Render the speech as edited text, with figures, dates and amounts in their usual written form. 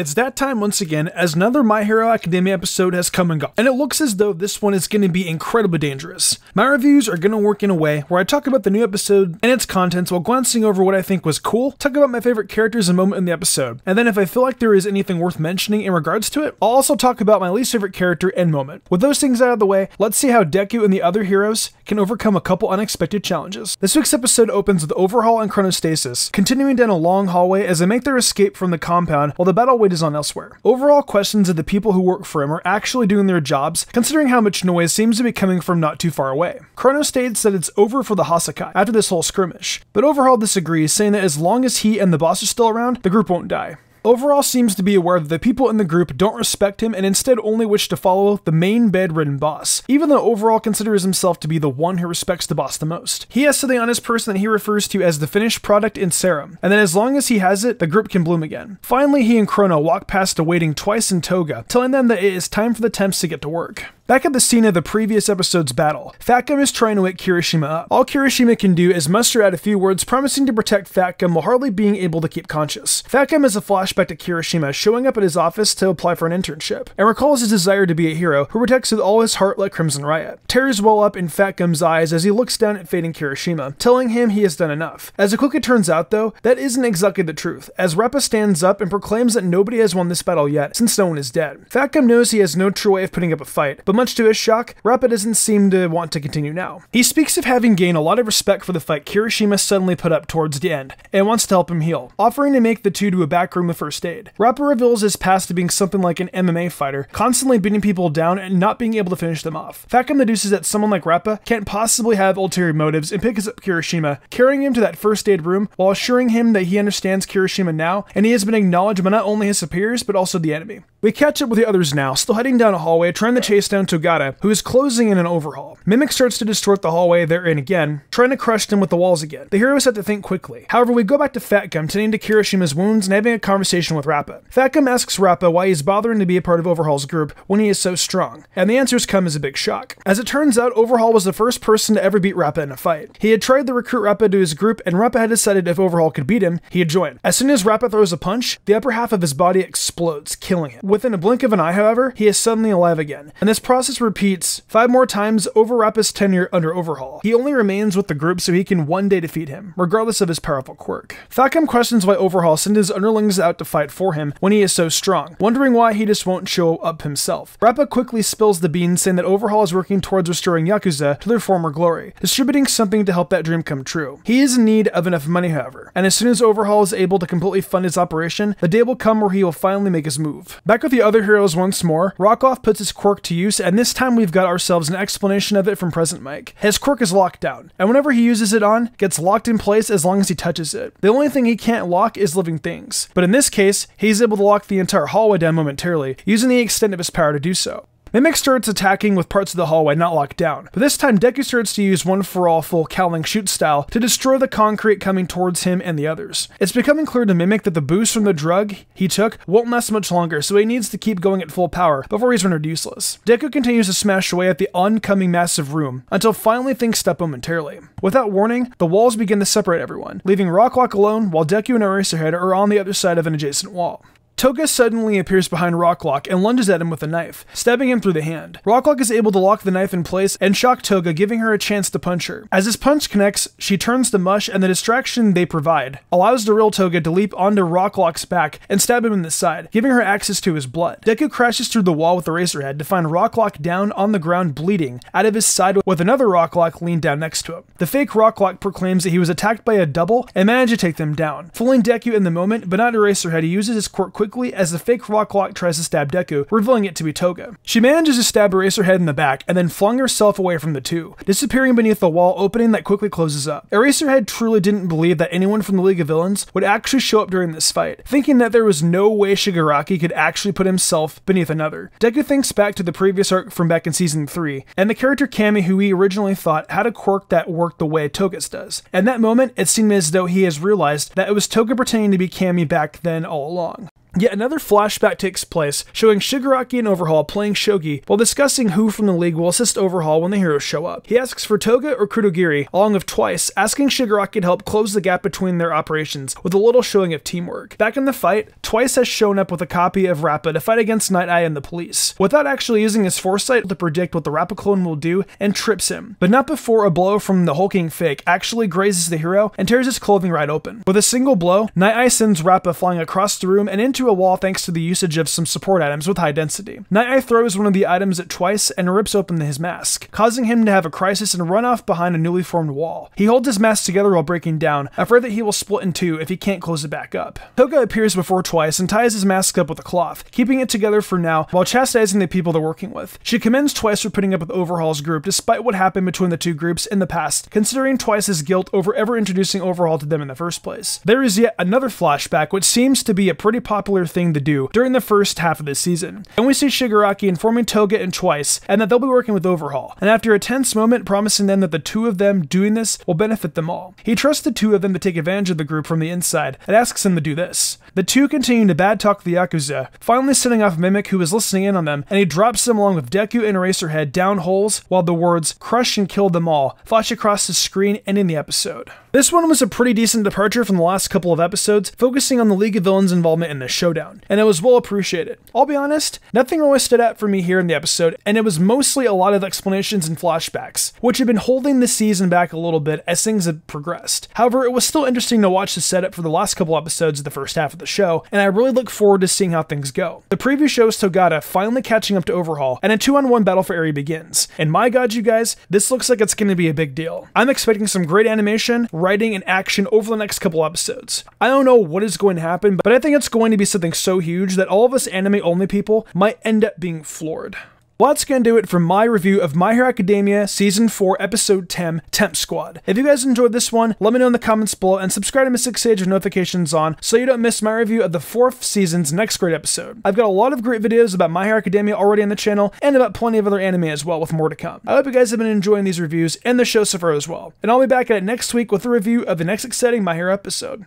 It's that time once again, as another My Hero Academia episode has come and gone, and it looks as though this one is going to be incredibly dangerous. My reviews are going to work in a way where I talk about the new episode and its contents while glancing over what I think was cool, talk about my favorite characters and moment in the episode, and then if I feel like there is anything worth mentioning in regards to it, I'll also talk about my least favorite character and moment. With those things out of the way, let's see how Deku and the other heroes can overcome a couple unexpected challenges. This week's episode opens with Overhaul and Chronostasis, continuing down a long hallway as they make their escape from the compound while the battle wages on elsewhere. Overall questions of the people who work for him are actually doing their jobs, considering how much noise seems to be coming from not too far away. Chrono states that it's over for the Hassaikai after this whole skirmish, but Overhaul disagrees, saying that as long as he and the boss are still around, the group won't die. Overhaul seems to be aware that the people in the group don't respect him and instead only wish to follow the main bedridden boss, even though Overhaul considers himself to be the one who respects the boss the most. He has something on his person that he refers to as the finished product in serum, and then as long as he has it, the group can bloom again. Finally, he and Chrono walk past a waiting Twice and Toga, telling them that it is time for the temps to get to work. Back at the scene of the previous episode's battle, Fatgum is trying to wake Kirishima up. All Kirishima can do is muster out a few words promising to protect Fatgum while hardly being able to keep conscious. Fatgum has a flashback to Kirishima showing up at his office to apply for an internship, and recalls his desire to be a hero who protects with all his heart like Crimson Riot. Tears well up in Fatgum's eyes as he looks down at fading Kirishima, telling him he has done enough. As it quickly turns out though, that isn't exactly the truth, as Rappa stands up and proclaims that nobody has won this battle yet since no one is dead. Fatgum knows he has no true way of putting up a fight, but much to his shock, Rappa doesn't seem to want to continue now. He speaks of having gained a lot of respect for the fight Kirishima suddenly put up towards the end, and wants to help him heal, offering to make the two to a back room of first aid. Rappa reveals his past to being something like an MMA fighter, constantly beating people down and not being able to finish them off. Fatgum deduces that someone like Rappa can't possibly have ulterior motives and picks up Kirishima, carrying him to that first aid room while assuring him that he understands Kirishima now, and he has been acknowledged by not only his superiors but also the enemy. We catch up with the others now, still heading down a hallway, trying to chase down Togata, who is closing in on Overhaul. Mimic starts to distort the hallway they're in again, trying to crush them with the walls again. The heroes have to think quickly. However, we go back to Fatgum, tending to Kirishima's wounds and having a conversation with Rappa. Fatgum asks Rappa why he's bothering to be a part of Overhaul's group when he is so strong, and the answers come as a big shock. As it turns out, Overhaul was the first person to ever beat Rappa in a fight. He had tried to recruit Rappa to his group, and Rappa had decided if Overhaul could beat him, he'd join. As soon as Rappa throws a punch, the upper half of his body explodes, killing him. Within a blink of an eye, however, he is suddenly alive again, and this process repeats 5 more times over Rappa's tenure under Overhaul. He only remains with the group so he can one day defeat him, regardless of his powerful quirk. Fatgum questions why Overhaul sent his underlings out to fight for him when he is so strong, wondering why he just won't show up himself. Rappa quickly spills the beans, saying that Overhaul is working towards restoring Yakuza to their former glory, distributing something to help that dream come true. He is in need of enough money, however, and as soon as Overhaul is able to completely fund his operation, the day will come where he will finally make his move. Back with the other heroes once more, Rock Lock puts his quirk to use, and this time we've got ourselves an explanation of it from Present Mike. His quirk is locked down, and whenever he uses it on, gets locked in place as long as he touches it. The only thing he can't lock is living things, but in this case, he's able to lock the entire hallway down momentarily, using the extent of his power to do so. Mimic starts attacking with parts of the hallway not locked down, but this time Deku starts to use one for all full cowling shoot style to destroy the concrete coming towards him and the others. It's becoming clear to Mimic that the boost from the drug he took won't last much longer, so he needs to keep going at full power before he's rendered useless. Deku continues to smash away at the oncoming massive room until finally things stop momentarily. Without warning, the walls begin to separate everyone, leaving Rock Lock alone while Deku and Eraserhead are on the other side of an adjacent wall. Toga suddenly appears behind Rock Lock and lunges at him with a knife, stabbing him through the hand. Rock Lock is able to lock the knife in place and shock Toga, giving her a chance to punch her. As his punch connects, she turns to mush, and the distraction they provide allows the real Toga to leap onto Rock Lock's back and stab him in the side, giving her access to his blood. Deku crashes through the wall with Eraserhead to find Rock Lock down on the ground bleeding out of his side, with another Rock Lock leaned down next to him. The fake Rock Lock proclaims that he was attacked by a double and managed to take them down, fooling Deku in the moment, but not Eraserhead, who uses his quirk quickly as the fake Rock Lock tries to stab Deku, revealing it to be Toga. She manages to stab Eraserhead in the back and then flung herself away from the two, disappearing beneath the wall opening that quickly closes up. Eraserhead truly didn't believe that anyone from the League of Villains would actually show up during this fight, thinking that there was no way Shigaraki could actually put himself beneath another. Deku thinks back to the previous arc from back in season 3, and the character Camie, who he originally thought had a quirk that worked the way Toga's does. In that moment, it seemed as though he has realized that it was Toga pretending to be Camie back then all along. Yet another flashback takes place, showing Shigaraki and Overhaul playing shogi while discussing who from the League will assist Overhaul when the heroes show up. He asks for Toga or Kurogiri, along with Twice, asking Shigaraki to help close the gap between their operations with a little showing of teamwork. Back in the fight, Twice has shown up with a copy of Rappa to fight against Nighteye and the police, without actually using his foresight to predict what the Rappa clone will do, and trips him, but not before a blow from the hulking fake actually grazes the hero and tears his clothing right open. With a single blow, Nighteye sends Rappa flying across the room and into a wall thanks to the usage of some support items with high density. Nighteye throws one of the items at Twice and rips open his mask, causing him to have a crisis and run off behind a newly formed wall. He holds his mask together while breaking down, afraid that he will split in two if he can't close it back up. Toga appears before Twice and ties his mask up with a cloth, keeping it together for now while chastising the people they're working with. She commends Twice for putting up with Overhaul's group despite what happened between the two groups in the past, considering Twice's guilt over ever introducing Overhaul to them in the first place. There is yet another flashback, which seems to be a pretty popular thing to do during the first half of this season. And we see Shigaraki informing Toga and Twice and that they'll be working with Overhaul, and after a tense moment promising them that the two of them doing this will benefit them all. He trusts the two of them to take advantage of the group from the inside and asks them to do this. The two continue to bad talk the Yakuza, finally setting off Mimic, who is listening in on them, and he drops them along with Deku and Eraserhead down holes while the words "crush and kill them all" flash across the screen, ending the episode. This one was a pretty decent departure from the last couple of episodes, focusing on the League of Villains' involvement in this showdown, and it was well appreciated. I'll be honest, nothing really stood out for me here in the episode, and it was mostly a lot of explanations and flashbacks, which had been holding the season back a little bit as things had progressed. However, it was still interesting to watch the setup for the last couple episodes of the first half of the show, and I really look forward to seeing how things go. The preview shows Togata finally catching up to Overhaul, and a 2-on-1 battle for Eri begins, and my god you guys, this looks like it's going to be a big deal. I'm expecting some great animation, writing, and action over the next couple episodes. I don't know what is going to happen, but I think it's going to be something so huge that all of us anime-only people might end up being floored. Well, that's going to do it for my review of My Hero Academia Season 4, Episode 10, Temp Squad. If you guys enjoyed this one, let me know in the comments below and subscribe to Mystic Sage with notifications on so you don't miss my review of the 4th season's next great episode. I've got a lot of great videos about My Hero Academia already on the channel and about plenty of other anime as well, with more to come. I hope you guys have been enjoying these reviews and the show so far as well. And I'll be back at it next week with a review of the next exciting My Hero episode.